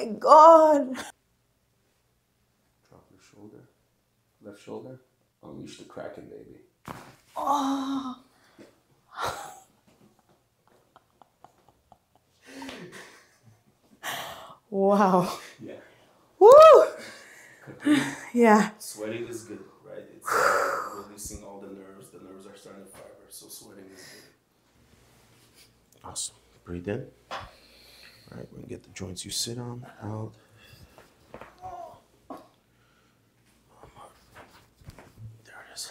my God. Drop your shoulder. Left shoulder. Unleash the Kraken, baby. Oh. Wow. Yeah. Woo! Yeah. Sweating is good, right? It's releasing all the nerves. The nerves are starting to fiber, so sweating is good. Awesome. Breathe in. All right, we're going to get the joints you sit on out. There it is.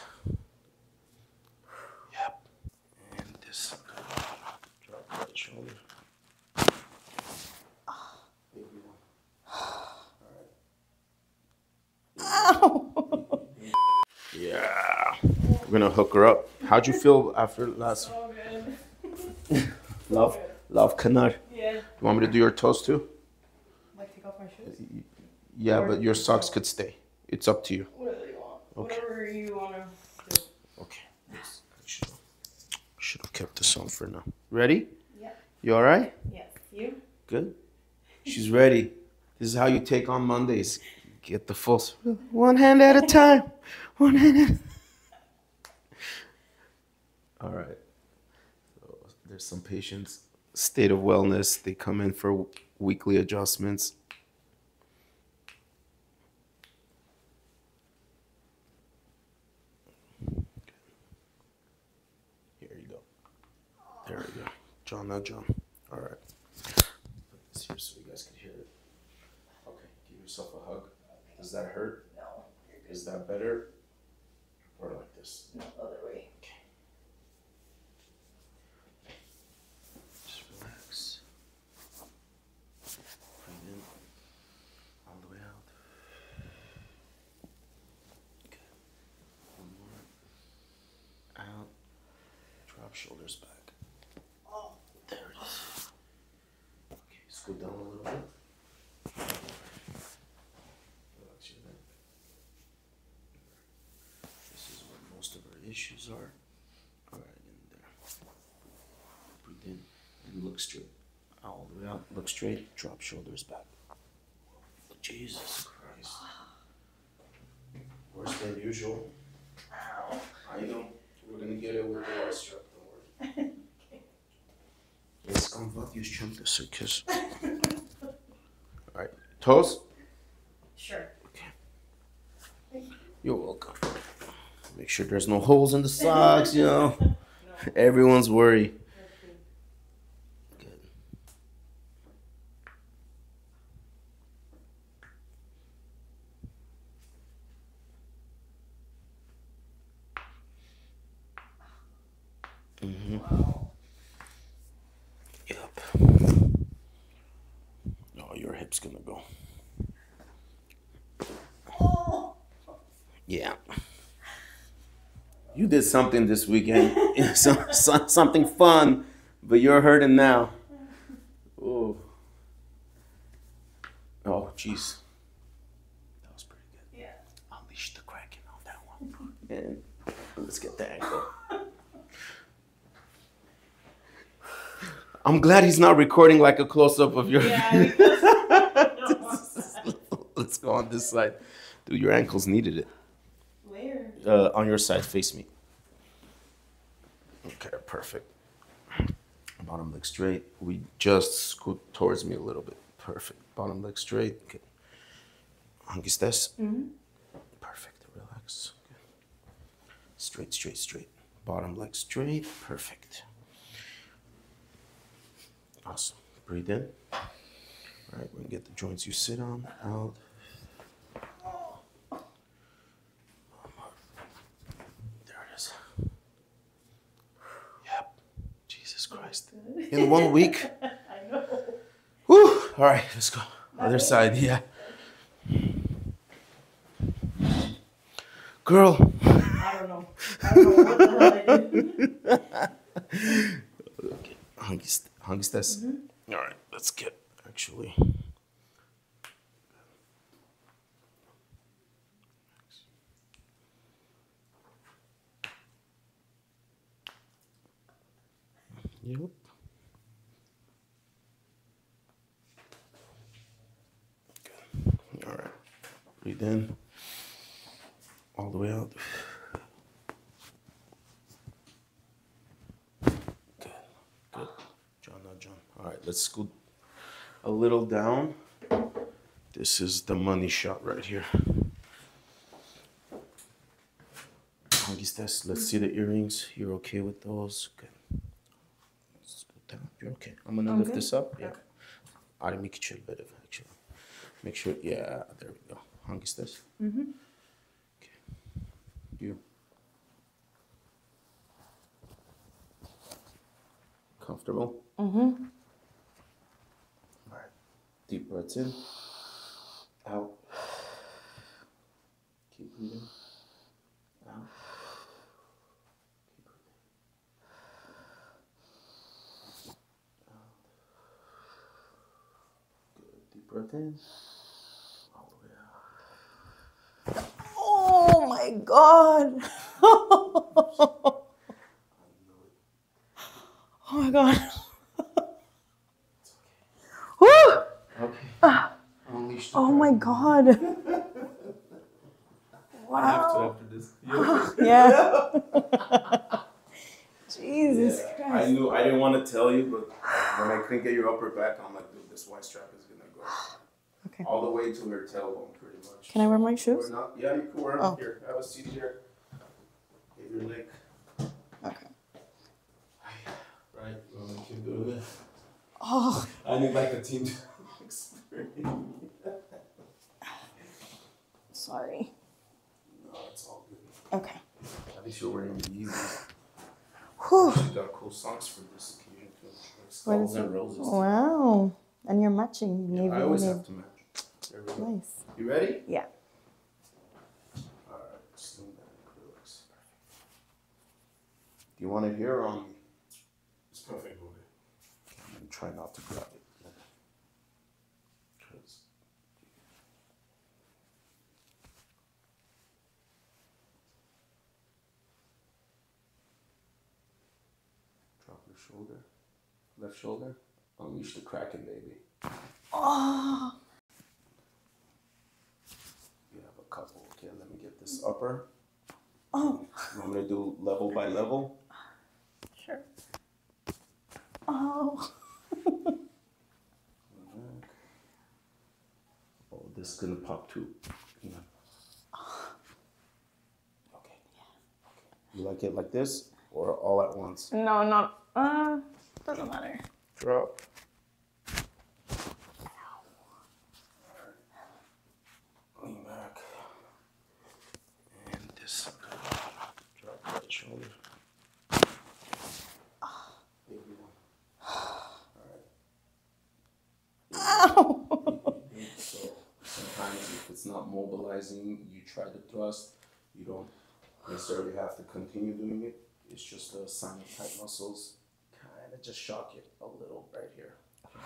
Yep. And this. Drop the right shoulder. Yeah, we're gonna hook her up. How'd you feel after last? So love canard. Yeah. You want me to do your toes too? Like take off my shoes? Yeah, or but your socks could stay. It's up to you. Whatever you want. Okay. Whatever you want to do. Okay. Yes. Should have kept this on for now. Ready? Yeah. You all right? Yeah. You? Good. She's ready. This is how you take on Mondays. Get the full, one hand at a time, one hand at a... All right, so there's some patients, state of wellness, they come in for weekly adjustments. Here you go, there we go, John, now John, all right. Put this here so you guys can hear it. Okay, give yourself a hug. Does that hurt? No. You're good. Is that better? Or like this? No, other way. Okay. Just relax. Breathe in. All the way out. Okay. One more. Out. Drop shoulders back. Oh, there it is. Okay, scoot down a little bit. Issues are. All right, in there. Breathe in and look straight. All the way out. Look straight. Drop shoulders back. Jesus Christ. Worse than usual. Ow. I know. We're gonna get it with the last strap. Don't worry. Let's come back. You jump the circus. All right. Toes. Sure. Okay. You're welcome. Make sure there's no holes in the socks, you know. No. Everyone's worried. Good. Mm-hmm. Wow. Yep. Oh, your hip's gonna go. Oh. Yeah. You did something this weekend, something fun, but you're hurting now. Ooh. Oh, jeez. That was pretty good. Yeah. Unleash the Kraken on that one. And let's get the angle. I'm glad he's not recording like a close-up of your... Yeah, let's go on this side. Dude, your ankles needed it. On your side, face me. Okay, perfect. Bottom leg straight. We just scoot towards me a little bit. Perfect. Bottom leg straight. Okay. Anche stes. Perfect. Relax. Okay. Straight, straight, straight. Bottom leg straight. Perfect. Awesome. Breathe in. All right, we're gonna get the joints you sit on out. In 1 week. I know. Whew. All right, let's go. Other side, yeah. Girl. I don't know. Okay. Hungest test. All right, let's get actually. Yep. breathe in, all the way out. Good, good. John, not John. All right, let's scoot a little down. This is the money shot right here. Let's see the earrings. You're okay with those? Good. Let's go down. You're okay. I'm gonna lift this up. Yeah. Actually. Make sure. Yeah. There we go. Okay. You comfortable? All right. Deep breaths in. Out. Keep breathing. Out. Breath in, all the way out. Oh my God. Oh my God. Woo! Okay. Oh my God. Wow. I have to after this. Yeah. Jesus Christ. I knew, I didn't want to tell you, but when I couldn't get your upper back, I'm like, dude, this white strap is going to go all the way to her tailbone, pretty much. Can I wear my shoes? Not, yeah, you can wear them. Here, have a seat here. Get your leg. Okay. Right, well, we can do that. Oh. I need like a team to experience. Sorry. No, it's all good. Okay. At least you're wearing the easy. Whew. She got cool socks for this occasion. What is it? Roses. Wow. And you're matching. Navy, I always have to match. There we go. Nice. You ready? Yeah. All right. Just lean down and relax. Do you want it here or on me? It's perfect. I'm going to try not to grab it. Shoulder, left shoulder, unleash the Kraken, baby. Oh. You have a couple. Okay, let me get this upper. Oh. You want me to do level by level? Sure. Oh. Oh, this is gonna pop too. Yeah. Okay. Okay. You like it like this or all at once? No, not. Doesn't matter. Drop. Lean back. And this. Drop right shoulder. Baby one. Alright. Ow! So sometimes if it's not mobilizing, you try to thrust. You don't necessarily have to continue doing it. It's just a sign of tight muscles. Kind of just shock it a little right here. Okay.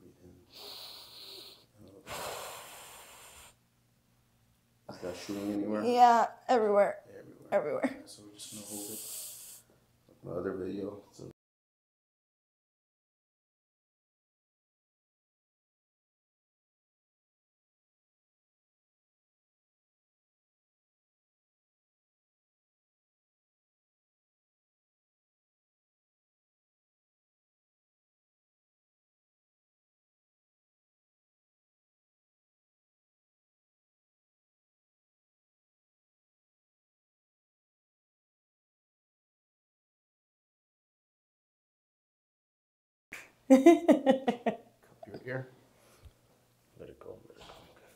Breathe in. Is that shooting anywhere? Yeah, everywhere. Everywhere. Everywhere. Yeah, so we're just gonna hold it. Like my other video. So cup your ear. Let it go. Let it go. Okay.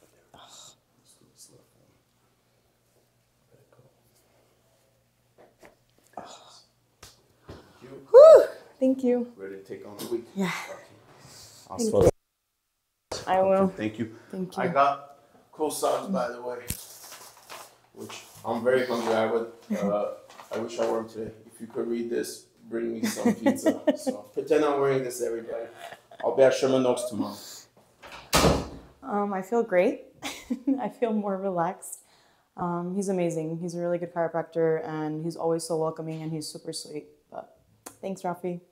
There it is. Let's do this left one. Let it go. Thank you. Whew. Thank you. Ready to take on the week? Yeah. Okay. I will. Thank you. Thank you. I got cool socks, by the way, which I'm very hungry. I wish I wore them today. If you could read this. Bring me some pizza. So pretend I'm wearing this, everybody. I'll be at Sherman Oaks tomorrow. I feel great. I feel more relaxed. He's amazing. He's a really good chiropractor, and he's always so welcoming, and he's super sweet. But thanks, Raffi.